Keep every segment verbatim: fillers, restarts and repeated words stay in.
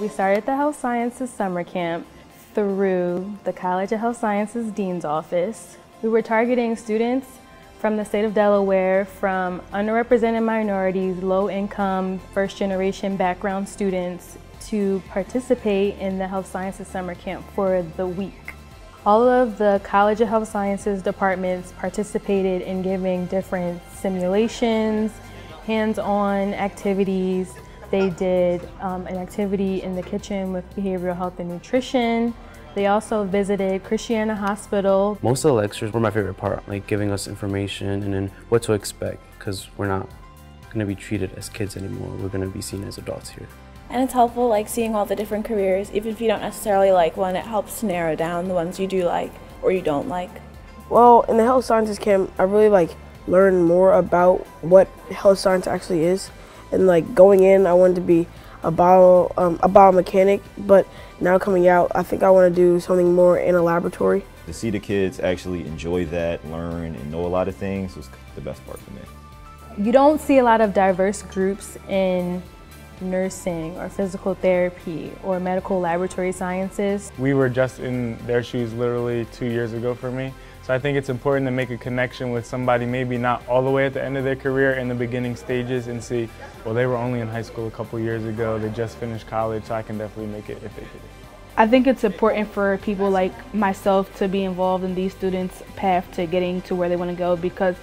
We started the Health Sciences Summer Camp through the College of Health Sciences Dean's Office. We were targeting students from the state of Delaware, from underrepresented minorities, low-income, first-generation background students to participate in the Health Sciences Summer Camp for the week. All of the College of Health Sciences departments participated in giving different simulations, hands-on activities. They did um, an activity in the kitchen with behavioral health and nutrition. They also visited Christiana Hospital. Most of the lectures were my favorite part, like giving us information and then what to expect, because we're not going to be treated as kids anymore. We're going to be seen as adults here. And it's helpful, like, seeing all the different careers. Even if you don't necessarily like one, it helps narrow down the ones you do like or you don't like. Well, in the Health Sciences Camp, I really, like, learned more about what health science actually is. And like going in, I wanted to be a bio, um, a biomechanic, but now coming out, I think I want to do something more in a laboratory. To see the kids actually enjoy that, learn, and know a lot of things was the best part for me. You don't see a lot of diverse groups in nursing or physical therapy or medical laboratory sciences. We were just in their shoes literally two years ago for me. So I think it's important to make a connection with somebody maybe not all the way at the end of their career, in the beginning stages, and see, well, they were only in high school a couple years ago, they just finished college, so I can definitely make it if they did it. I think it's important for people like myself to be involved in these students' path to getting to where they want to go, because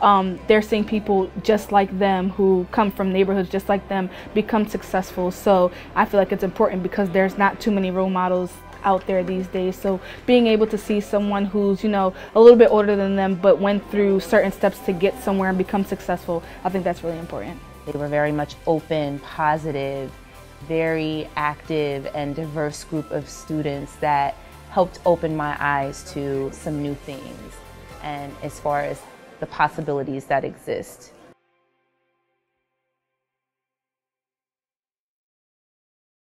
um, they're seeing people just like them who come from neighborhoods just like them become successful. So I feel like it's important because there's not too many role models out there these days, so being able to see someone who's, you know, a little bit older than them but went through certain steps to get somewhere and become successful, I think that's really important. They were very much open, positive, very active and diverse group of students that helped open my eyes to some new things and as far as the possibilities that exist.